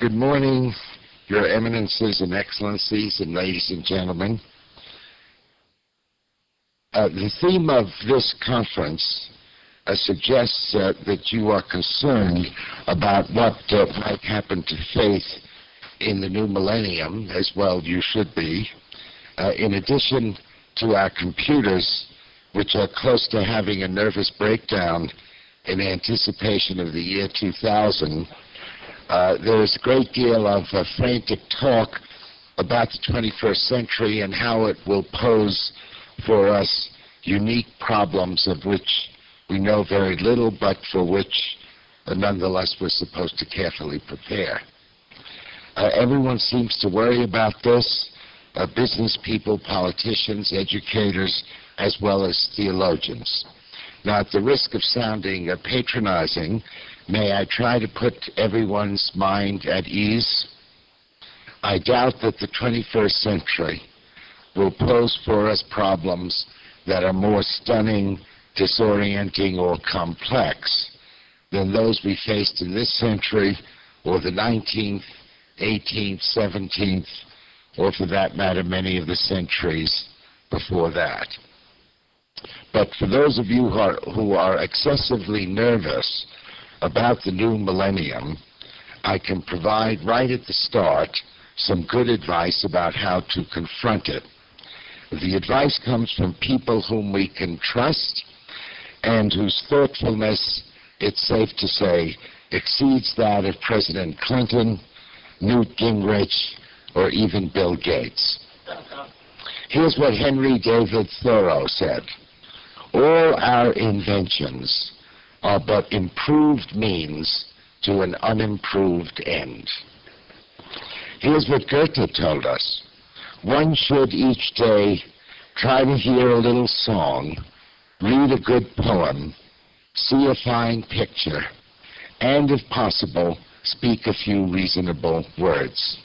Good morning, Your Eminences and Excellencies and ladies and gentlemen. The theme of this conference suggests that you are concerned about what might happen to faith in the new millennium, as well you should be, in addition to our computers, which are close to having a nervous breakdown in anticipation of the year 2000. There is a great deal of frantic talk about the 21st century and how it will pose for us unique problems of which we know very little, but for which nonetheless we're supposed to carefully prepare. Everyone seems to worry about this, business people, politicians, educators, as well as theologians. Now, at the risk of sounding patronizing, may I try to put everyone's mind at ease? I doubt that the 21st century will pose for us problems that are more stunning, disorienting, or complex than those we faced in this century, or the 19th, 18th, 17th, or for that matter, many of the centuries before that. But for those of you who are excessively nervous about the new millennium, I can provide right at the start some good advice about how to confront it. The advice comes from people whom we can trust and whose thoughtfulness, it's safe to say, exceeds that of President Clinton, Newt Gingrich, or even Bill Gates. Here's what Henry David Thoreau said: "All our inventions are but improved means to an unimproved end." Here's what Goethe told us: "One should each day try to hear a little song, read a good poem, see a fine picture, and if possible, speak a few reasonable words."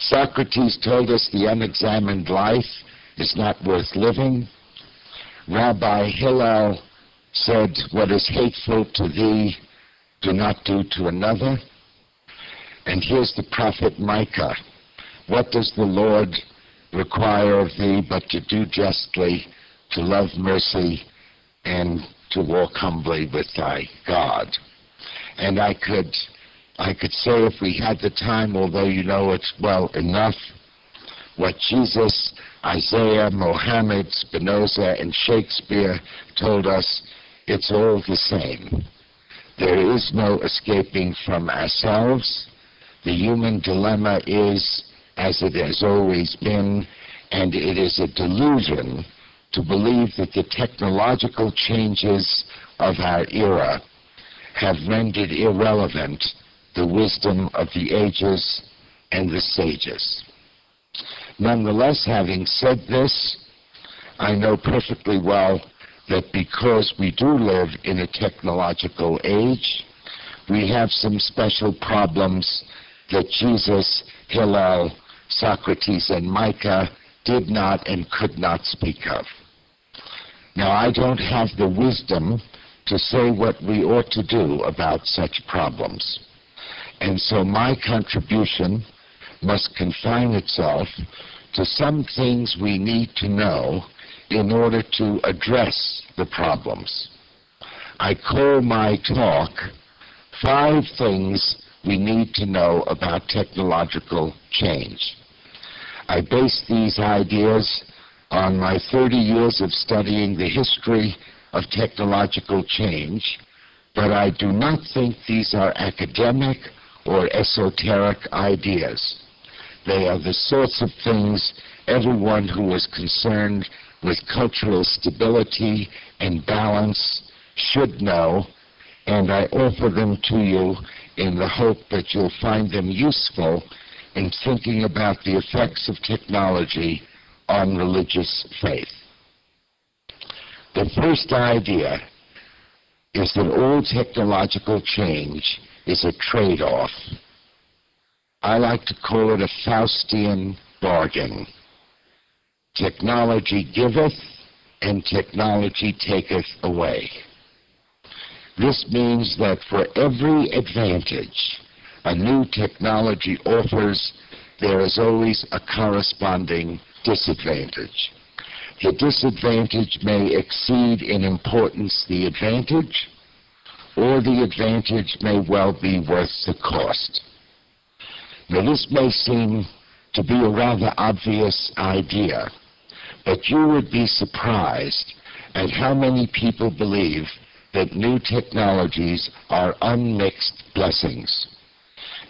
Socrates told us the unexamined life is not worth living. Rabbi Hillel said, "What is hateful to thee, do not do to another." And here's the prophet Micah: "What does the Lord require of thee but to do justly, to love mercy, and to walk humbly with thy God?" And I could say, if we had the time, although you know it well enough, what Jesus, Isaiah, Mohammed, Spinoza, and Shakespeare told us: it's all the same. There is no escaping from ourselves. The human dilemma is as it has always been, and it is a delusion to believe that the technological changes of our era have rendered irrelevant the wisdom of the ages and the sages. Nonetheless, having said this, I know perfectly well that because we do live in a technological age, we have some special problems that Jesus, Hillel, Socrates, and Micah did not and could not speak of. Now, I don't have the wisdom to say what we ought to do about such problems, and so my contribution must confine itself to some things we need to know in order to address the problems. I call my talk "Five Things We Need to Know About Technological Change." I base these ideas on my 30 years of studying the history of technological change, but I do not think these are academic or esoteric ideas. They are the sorts of things everyone who is concerned with cultural stability and balance should know, and I offer them to you in the hope that you'll find them useful in thinking about the effects of technology on religious faith. The first idea is that all technological change is a trade-off. I like to call it a Faustian bargain. Technology giveth and technology taketh away. This means that for every advantage a new technology offers, there is always a corresponding disadvantage. The disadvantage may exceed in importance the advantage, or the advantage may well be worth the cost. Now, this may seem to be a rather obvious idea, but you would be surprised at how many people believe that new technologies are unmixed blessings.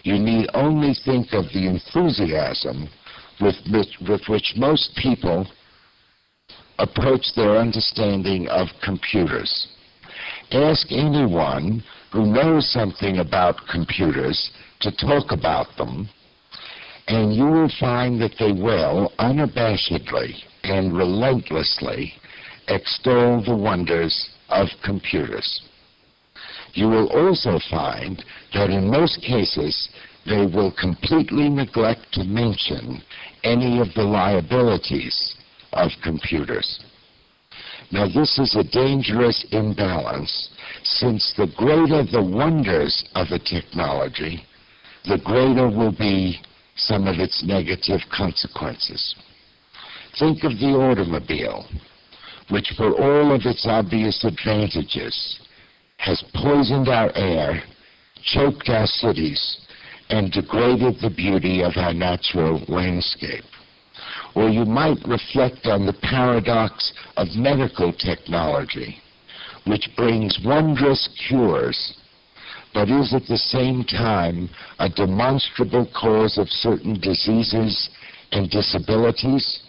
You need only think of the enthusiasm with which most people approach their understanding of computers. Ask anyone who knows something about computers to talk about them, and you will find that they will unabashedly and relentlessly extol the wonders of computers. You will also find that in most cases they will completely neglect to mention any of the liabilities of computers. Now, this is a dangerous imbalance, since the greater the wonders of a technology, the greater will be some of its negative consequences. Think of the automobile, which for all of its obvious advantages has poisoned our air, choked our cities, and degraded the beauty of our natural landscape. Or you might reflect on the paradox of medical technology, which brings wondrous cures, but is at the same time a demonstrable cause of certain diseases and disabilities,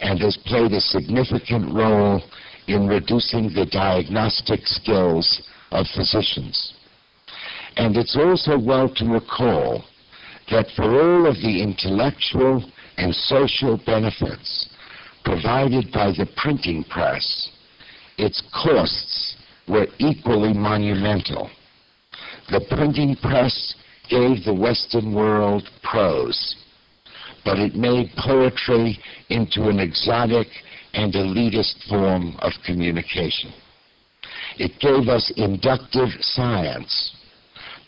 and has played a significant role in reducing the diagnostic skills of physicians. And it's also well to recall that for all of the intellectual and social benefits provided by the printing press, its costs were equally monumental. The printing press gave the Western world prose, but it made poetry into an exotic and elitist form of communication. It gave us inductive science,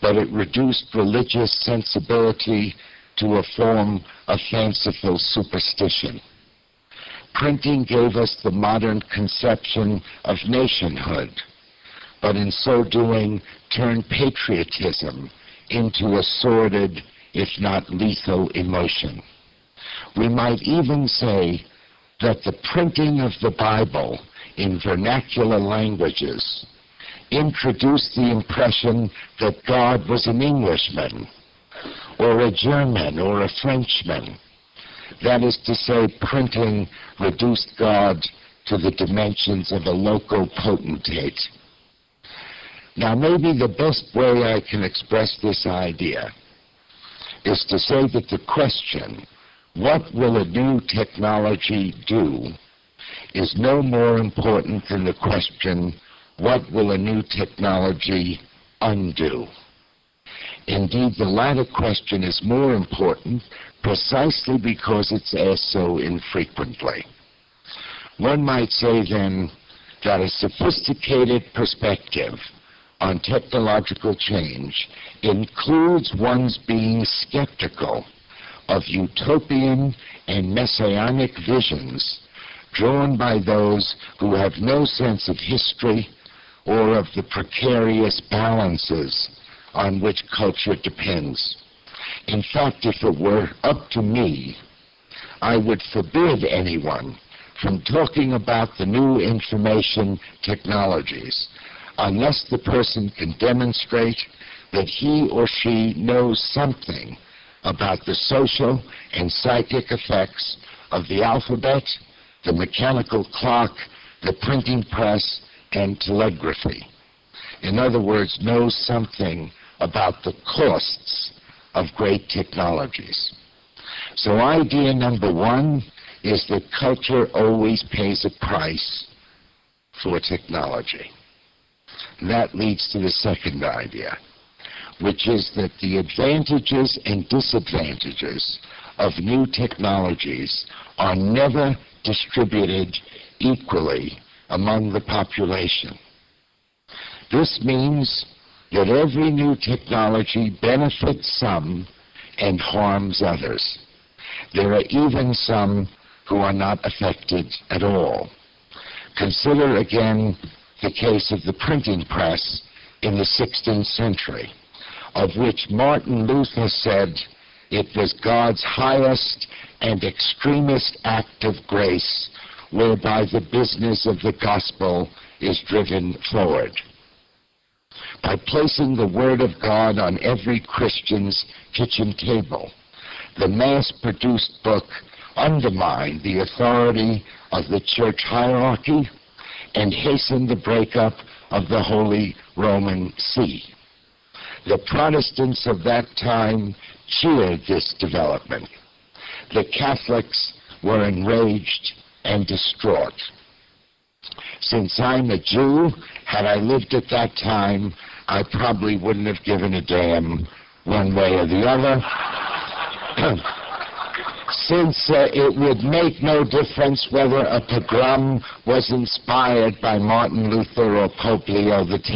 but it reduced religious sensibility to a form of fanciful superstition. Printing gave us the modern conception of nationhood, but in so doing turned patriotism into a sordid, if not lethal, emotion. We might even say that the printing of the Bible in vernacular languages introduced the impression that God was an Englishman, or a German, or a Frenchman. That is to say, printing reduced God to the dimensions of a local potentate. Now, maybe the best way I can express this idea is to say that the question, what will a new technology do, is no more important than the question, what will a new technology undo? Indeed, the latter question is more important precisely because it's asked so infrequently. One might say, then, that a sophisticated perspective on technological change includes one's being skeptical of utopian and messianic visions drawn by those who have no sense of history or of the precarious balances on which culture depends. In fact, if it were up to me, I would forbid anyone from talking about the new information technologies unless the person can demonstrate that he or she knows something about the social and psychic effects of the alphabet, the mechanical clock, the printing press, and telegraphy. In other words, knows something about the costs of great technologies. So idea number one is that culture always pays a price for technology. And that leads to the second idea, which is that the advantages and disadvantages of new technologies are never distributed equally among the population. This means that every new technology benefits some and harms others. There are even some who are not affected at all. Consider again the case of the printing press in the 16th century, of which Martin Luther said it was God's highest and extremest act of grace whereby the business of the gospel is driven forward. By placing the Word of God on every Christian's kitchen table, the mass-produced book undermined the authority of the church hierarchy and hastened the breakup of the Holy Roman See. The Protestants of that time cheered this development. The Catholics were enraged and distraught. Since I'm a Jew, had I lived at that time, I probably wouldn't have given a damn one way or the other, since it would make no difference whether a pogrom was inspired by Martin Luther or Pope Leo X.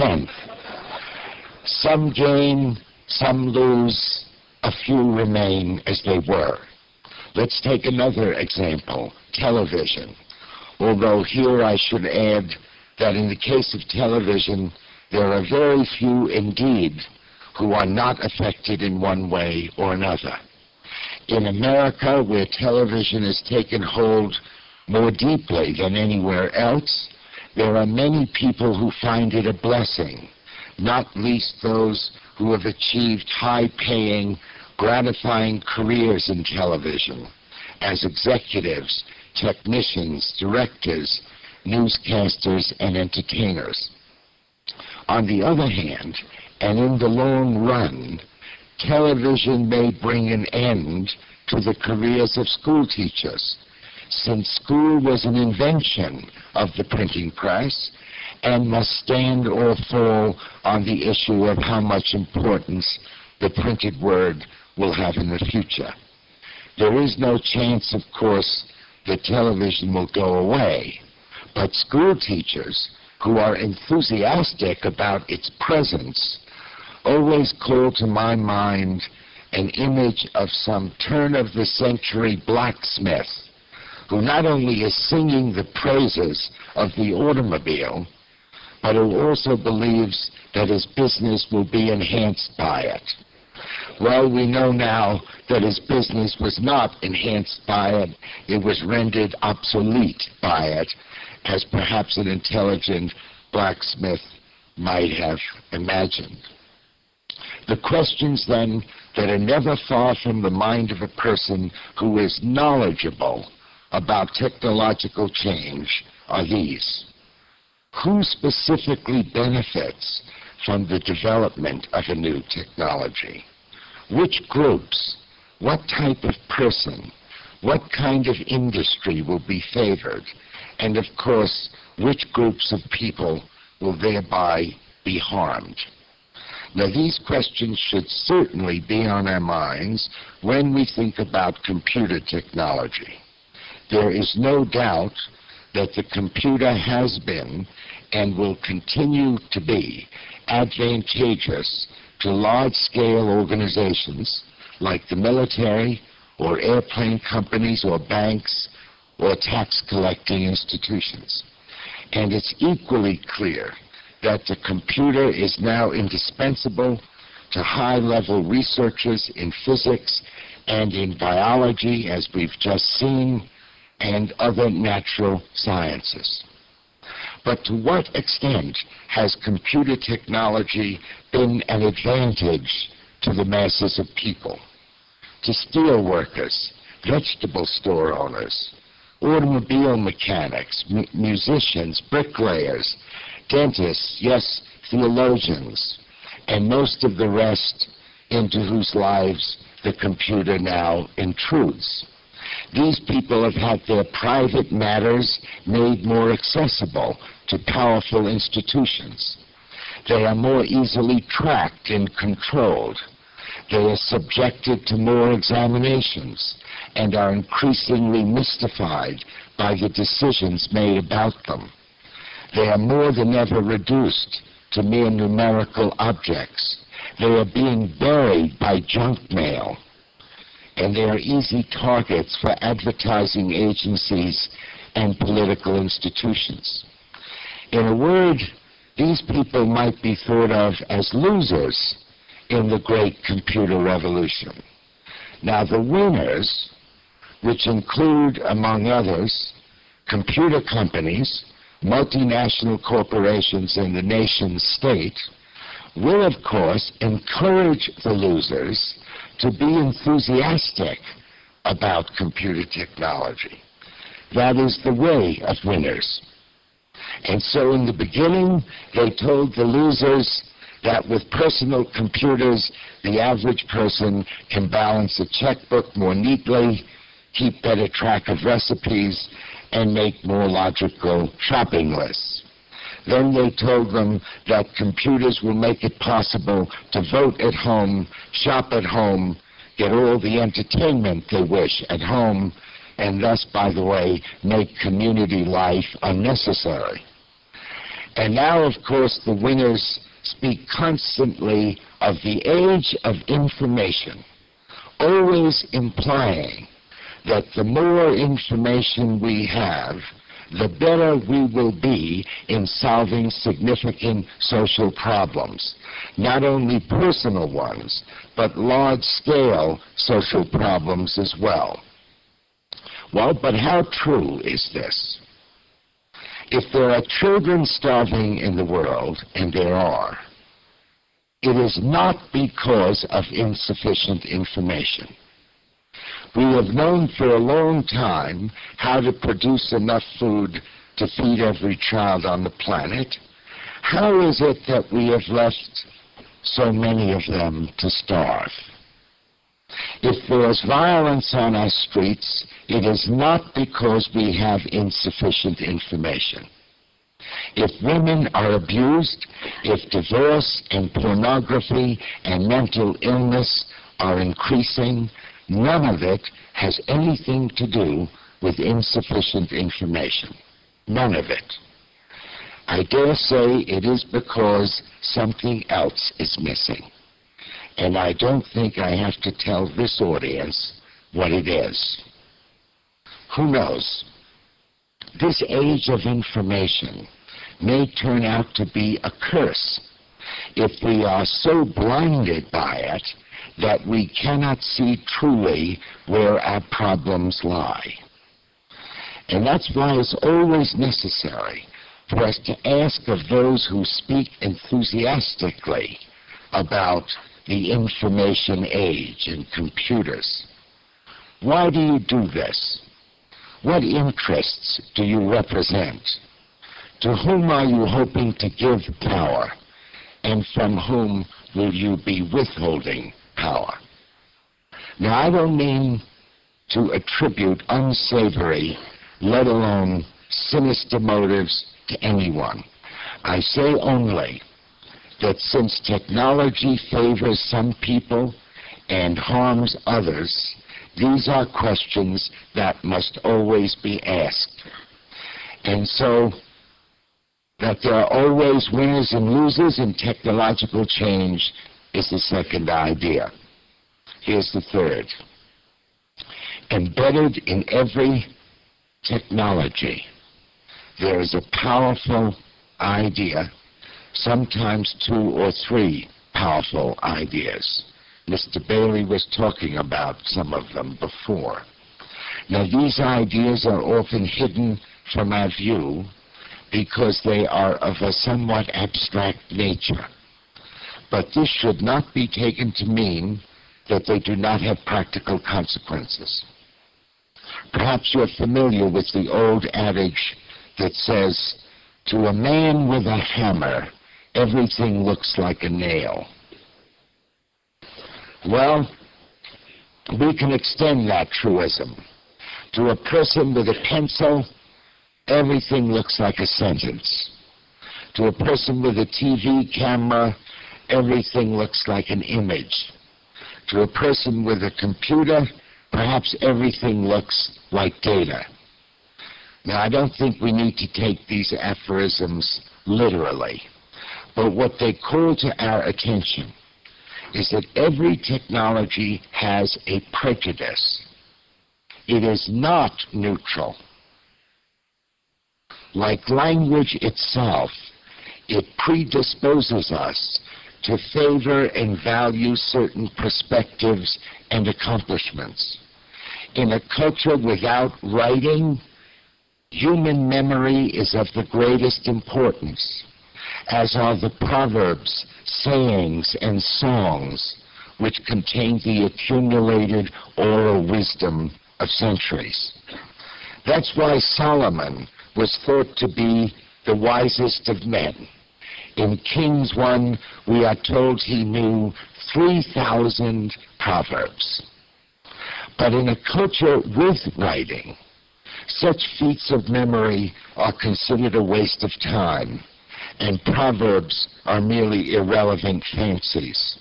Some gain, some lose, a few remain as they were. Let's take another example, television. Although here I should add that in the case of television, there are very few indeed who are not affected in one way or another. In America, where television has taken hold more deeply than anywhere else, there are many people who find it a blessing, not least those who have achieved high-paying, gratifying careers in television as executives, technicians, directors, newscasters, and entertainers. On the other hand, and in the long run, television may bring an end to the careers of school teachers, since school was an invention of the printing press and must stand or fall on the issue of how much importance the printed word will have in the future. There is no chance, of course, that television will go away, but school teachers who are enthusiastic about its presence always call to my mind an image of some turn-of-the-century blacksmith who not only is singing the praises of the automobile, but who also believes that his business will be enhanced by it. Well, we know now that his business was not enhanced by it. It was rendered obsolete by it, as perhaps an intelligent blacksmith might have imagined. The questions, then, that are never far from the mind of a person who is knowledgeable about technological change are these. Who specifically benefits from the development of a new technology? Which groups, what type of person, what kind of industry will be favored, and of course, which groups of people will thereby be harmed? Now, these questions should certainly be on our minds when we think about computer technology. There is no doubt that the computer has been and will continue to be advantageous to large-scale organizations like the military or airplane companies or banks or tax-collecting institutions. And it's equally clear that the computer is now indispensable to high-level researchers in physics and in biology, as we've just seen, and other natural sciences. But to what extent has computer technology been an advantage to the masses of people? To steel workers, vegetable store owners, automobile mechanics, musicians, bricklayers, dentists, yes, theologians, and most of the rest into whose lives the computer now intrudes. These people have had their private matters made more accessible to powerful institutions. They are more easily tracked and controlled. They are subjected to more examinations and are increasingly mystified by the decisions made about them. They are more than ever reduced to mere numerical objects. They are being buried by junk mail, and they are easy targets for advertising agencies and political institutions. In a word, these people might be thought of as losers in the great computer revolution. Now, the winners, which include, among others, computer companies, multinational corporations, and the nation state, will, of course, encourage the losers to be enthusiastic about computer technology. That is the way of winners. And so in the beginning, they told the losers that with personal computers, the average person can balance a checkbook more neatly, keep better track of recipes, and make more logical shopping lists. Then they told them that computers will make it possible to vote at home, shop at home, get all the entertainment they wish at home, and thus, by the way, make community life unnecessary. And now, of course, the winners speak constantly of the age of information, always implying that the more information we have, the better we will be in solving significant social problems, not only personal ones, but large-scale social problems as well. Well, but how true is this? If there are children starving in the world, and there are, it is not because of insufficient information. We have known for a long time how to produce enough food to feed every child on the planet. How is it that we have left so many of them to starve? If there is violence on our streets, it is not because we have insufficient information. If women are abused, if divorce and pornography and mental illness are increasing, none of it has anything to do with insufficient information. None of it. I dare say it is because something else is missing. And I don't think I have to tell this audience what it is. Who knows? This age of information may turn out to be a curse if we are so blinded by it that we cannot see truly where our problems lie. And that's why it's always necessary for us to ask of those who speak enthusiastically about the information age and computers. Why do you do this? What interests do you represent? To whom are you hoping to give power? And from whom will you be withholding power? Now, I don't mean to attribute unsavory, let alone sinister motives to anyone. I say only that since technology favors some people and harms others, these are questions that must always be asked. And so that there are always winners and losers in technological change is the second idea. Here's the third. Embedded in every technology, there is a powerful idea, sometimes two or three powerful ideas. Mr. Bailey was talking about some of them before. Now, these ideas are often hidden from our view because they are of a somewhat abstract nature. But this should not be taken to mean that they do not have practical consequences. Perhaps you're familiar with the old adage that says, to a man with a hammer, everything looks like a nail. Well, we can extend that truism. To a person with a pencil, everything looks like a sentence. To a person with a TV camera, everything looks like an image. To a person with a computer, perhaps everything looks like data. Now, I don't think we need to take these aphorisms literally. But what they call to our attention is that every technology has a prejudice. It is not neutral. Like language itself, it predisposes us to favor and value certain perspectives and accomplishments. In a culture without writing, human memory is of the greatest importance, as are the proverbs, sayings, and songs which contain the accumulated oral wisdom of centuries. That's why Solomon was thought to be the wisest of men. In Kings 1, we are told he knew 3,000 proverbs. But in a culture with writing, such feats of memory are considered a waste of time, and proverbs are merely irrelevant fancies.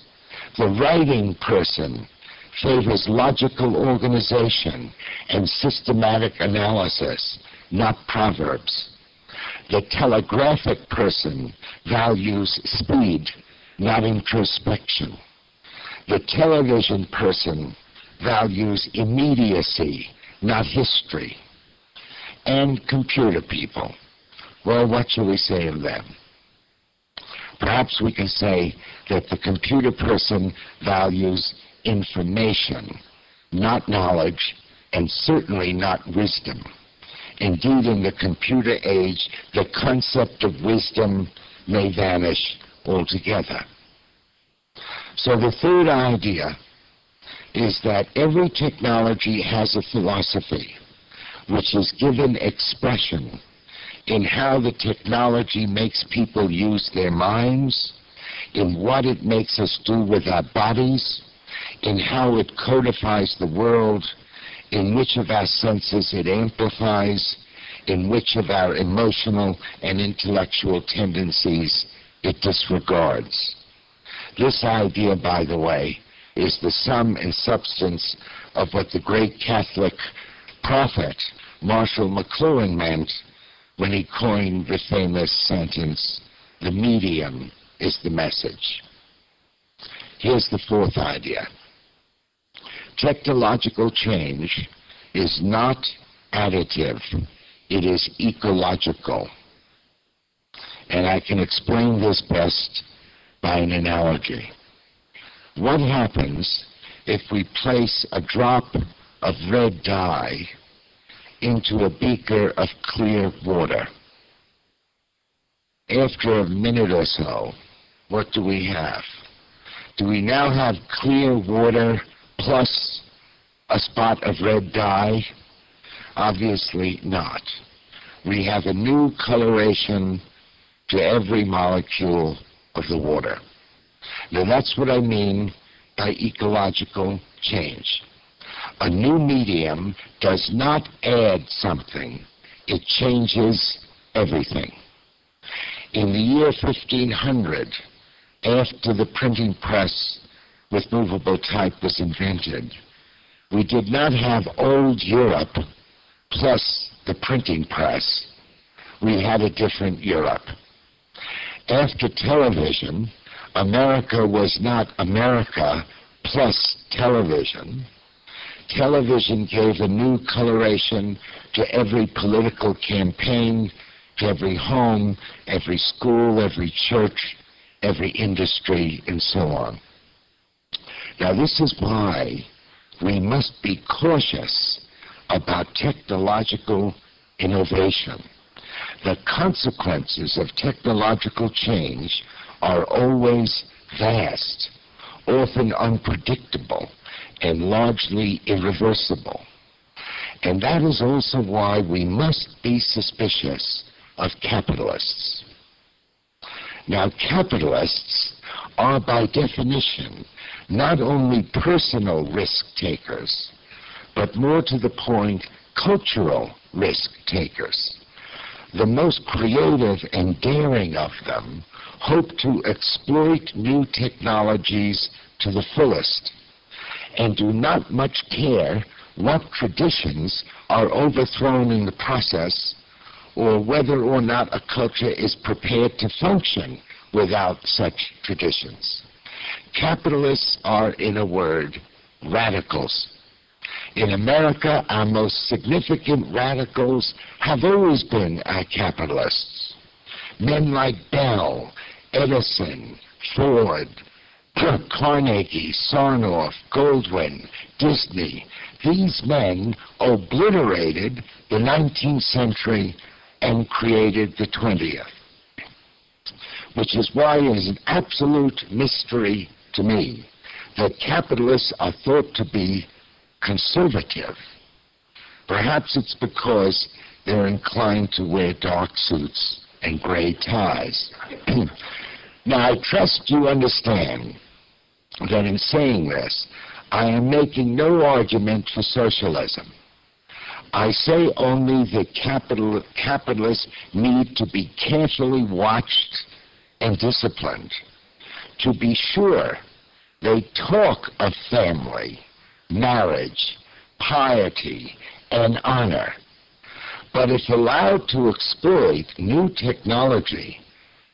The writing person favors logical organization and systematic analysis, not proverbs. The telegraphic person values speed, not introspection. The television person values immediacy, not history. And computer people. Well, what shall we say of them? Perhaps we can say that the computer person values information, not knowledge, and certainly not wisdom. Indeed, in the computer age, the concept of wisdom may vanish altogether. So the third idea is that every technology has a philosophy which is given expression in how the technology makes people use their minds, in what it makes us do with our bodies, in how it codifies the world, in which of our senses it amplifies, in which of our emotional and intellectual tendencies it disregards. This idea, by the way, is the sum and substance of what the great Catholic prophet Marshall McLuhan meant when he coined the famous sentence, "The medium is the message." Here's the fourth idea. Technological change is not additive, it is ecological. And I can explain this best by an analogy. What happens if we place a drop of red dye into a beaker of clear water? After a minute or so, what do we have? Do we now have clear water plus a spot of red dye? Obviously not. We have a new coloration to every molecule of the water. Now that's what I mean by ecological change. A new medium does not add something, it changes everything. In the year 1500, after the printing press with movable type was invented, we did not have old Europe plus the printing press. We had a different Europe. After television, America was not America plus television. Television gave a new coloration to every political campaign, to every home, every school, every church, every industry, and so on. Now, this is why we must be cautious about technological innovation. The consequences of technological change are always vast, often unpredictable, and largely irreversible. And that is also why we must be suspicious of capitalists. Now, capitalists are by definition not only personal risk takers, but more to the point, cultural risk takers. The most creative and daring of them hope to exploit new technologies to the fullest, and do not much care what traditions are overthrown in the process, or whether or not a culture is prepared to function without such traditions. Capitalists are, in a word, radicals. In America, our most significant radicals have always been our capitalists. Men like Bell, Edison, Ford, Carnegie, Sarnoff, Goldwyn, Disney. These men obliterated the 19th century and created the 20th, which is why it is an absolute mystery to me that capitalists are thought to be conservative. Perhaps it's because they're inclined to wear dark suits and gray ties. Now, I trust you understand that in saying this, I am making no argument for socialism. I say only that capitalists need to be carefully watched and disciplined. To be sure, they talk of family, marriage, piety, and honor. But if allowed to exploit new technology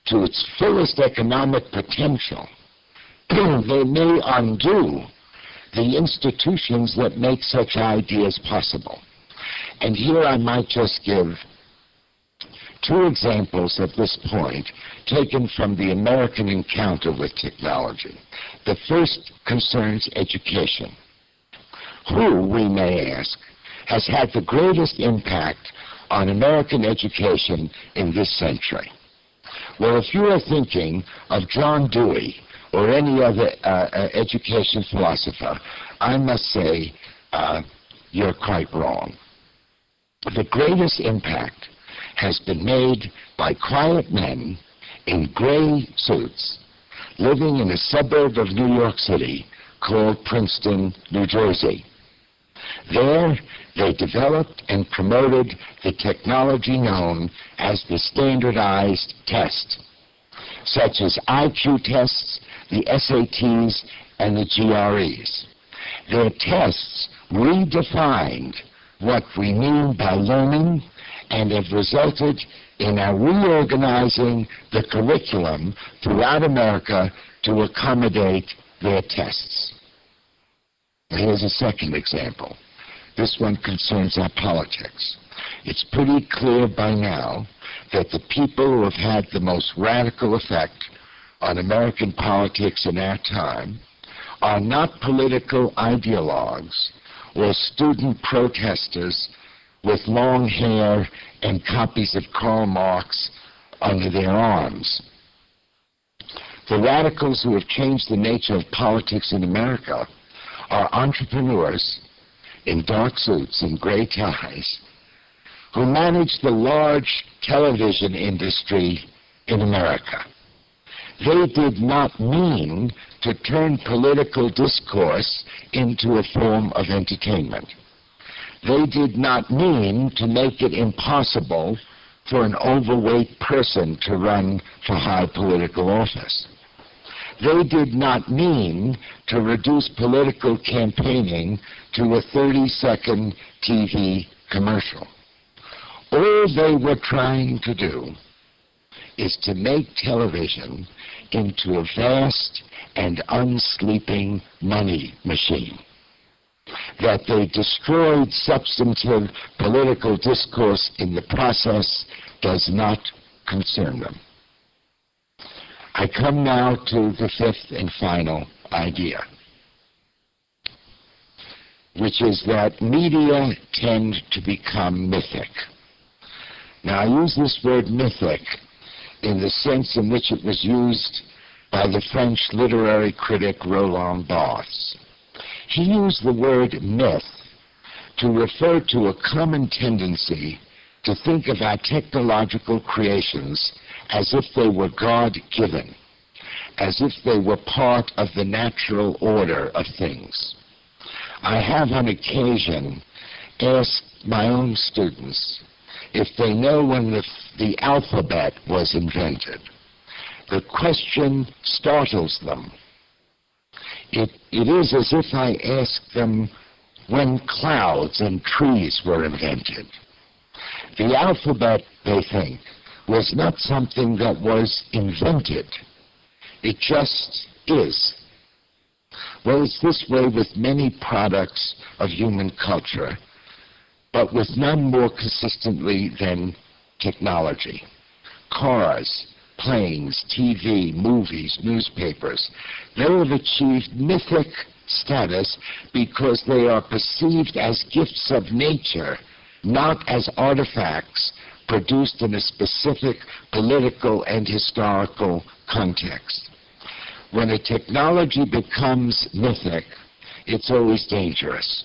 to its fullest economic potential, they may undo the institutions that make such ideas possible. And here I might just give two examples at this point taken from the American encounter with technology. The first concerns education. Who, we may ask, has had the greatest impact on American education in this century? Well, if you are thinking of John Dewey or any other education philosopher, I must say you're quite wrong. The greatest impact has been made by quiet men in gray suits living in a suburb of New York City called Princeton, New Jersey. There, they developed and promoted the technology known as the standardized test, such as IQ tests, the SATs, and the GREs. Their tests redefined what we mean by learning and have resulted in our reorganizing the curriculum throughout America to accommodate their tests. Here's a second example. This one concerns our politics. It's pretty clear by now that the people who have had the most radical effect on American politics in our time are not political ideologues or student protesters with long hair and copies of Karl Marx under their arms. The radicals who have changed the nature of politics in America are entrepreneurs in dark suits and gray ties who manage the large television industry in America. They did not mean to turn political discourse into a form of entertainment. They did not mean to make it impossible for an overweight person to run for high political office. They did not mean to reduce political campaigning to a 30-second TV commercial. All they were trying to do is to make television into a vast and unsleeping money machine, that they destroyed substantive political discourse in the process does not concern them. I come now to the fifth and final idea, which is that media tend to become mythic. Now, I use this word mythic in the sense in which it was used by the French literary critic Roland Barthes. He used the word myth to refer to a common tendency to think of our technological creations as if they were God-given, as if they were part of the natural order of things. I have on occasion asked my own students if they know when the alphabet was invented. The question startles them. It is as if I asked them when clouds and trees were invented. The alphabet, they think, was not something that was invented. It just is. Well, it's this way with many products of human culture, but with none more consistently than technology. Cars, planes, TV, movies, newspapers, they have achieved mythic status because they are perceived as gifts of nature, not as artifacts produced in a specific political and historical context. When a technology becomes mythic, it's always dangerous,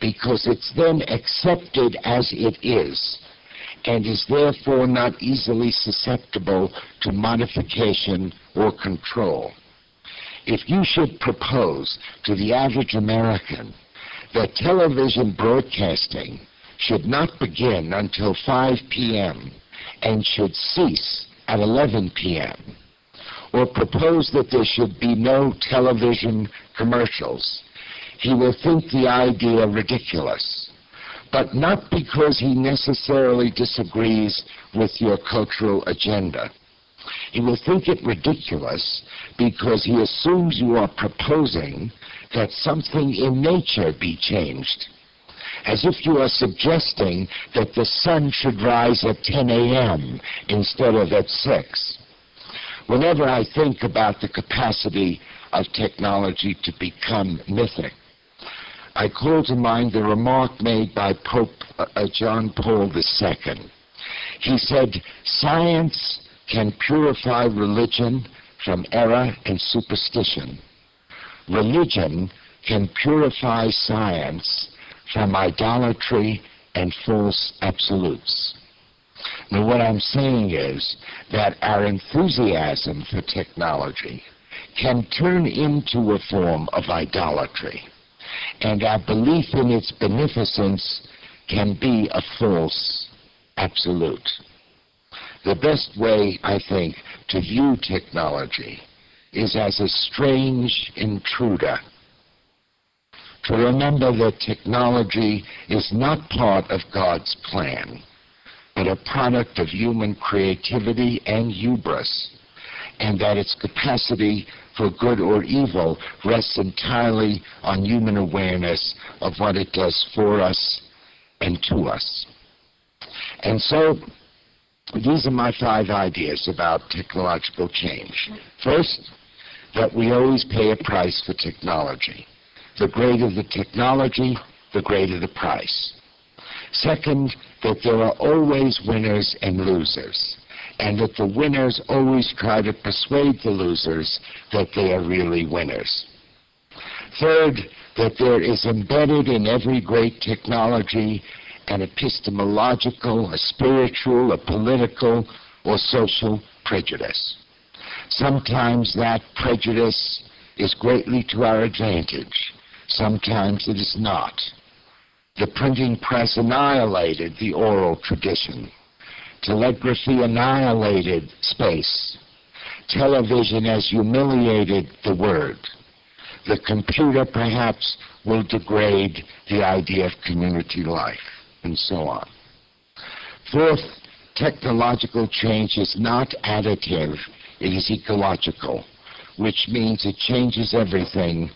because it's then accepted as it is, and is therefore not easily susceptible to modification or control. If you should propose to the average American that television broadcasting should not begin until 5 p.m. and should cease at 11 p.m., or propose that there should be no television commercials, he will think the idea ridiculous, but not because he necessarily disagrees with your cultural agenda. He will think it ridiculous because he assumes you are proposing that something in nature be changed, as if you are suggesting that the sun should rise at 10 a.m. instead of at 6. Whenever I think about the capacity of technology to become mythic, I call to mind the remark made by Pope John Paul II. He said, "Science can purify religion from error and superstition. Religion can purify science from idolatry and false absolutes." Now, what I'm saying is that our enthusiasm for technology can turn into a form of idolatry, and our belief in its beneficence can be a false absolute. The best way, I think, to view technology is as a strange intruder. To remember that technology is not part of God's plan, but a product of human creativity and hubris, and that its capacity for good or evil rests entirely on human awareness of what it does for us and to us. And so, these are my 5 ideas about technological change. First, that we always pay a price for technology. The greater the technology, the greater the price. Second, that there are always winners and losers, and that the winners always try to persuade the losers that they are really winners. Third, that there is embedded in every great technology an epistemological, a spiritual, a political, or social prejudice. Sometimes that prejudice is greatly to our advantage. Sometimes it is not. The printing press annihilated the oral tradition. Telegraphy annihilated space. Television has humiliated the word. The computer, perhaps, will degrade the idea of community life, and so on. Fourth, technological change is not additive, it is ecological, which means it changes everything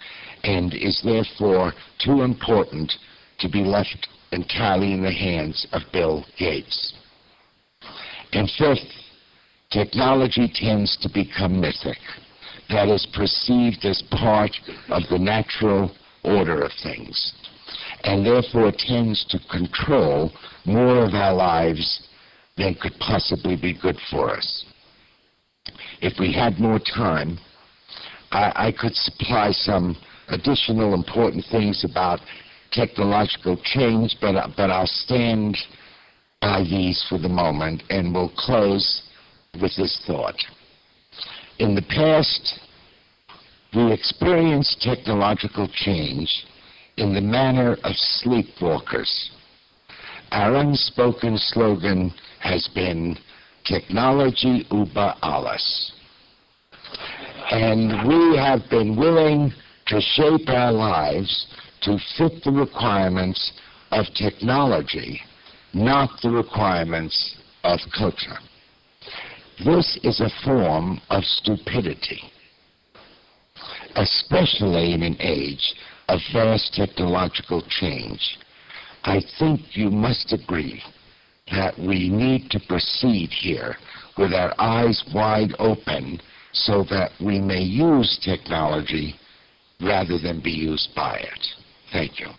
and is therefore too important to be left entirely in the hands of Bill Gates. And fifth, technology tends to become mythic, that is perceived as part of the natural order of things, and therefore tends to control more of our lives than could possibly be good for us. If we had more time, I could supply some additional important things about technological change, but I'll stand by these for the moment, and we'll close with this thought. In the past, we experienced technological change in the manner of sleepwalkers. Our unspoken slogan has been, "Technology über alles." And we have been willing to shape our lives to fit the requirements of technology, not the requirements of culture. This is a form of stupidity, especially in an age of vast technological change. I think you must agree that we need to proceed here with our eyes wide open so that we may use technology rather than be used by it. Thank you.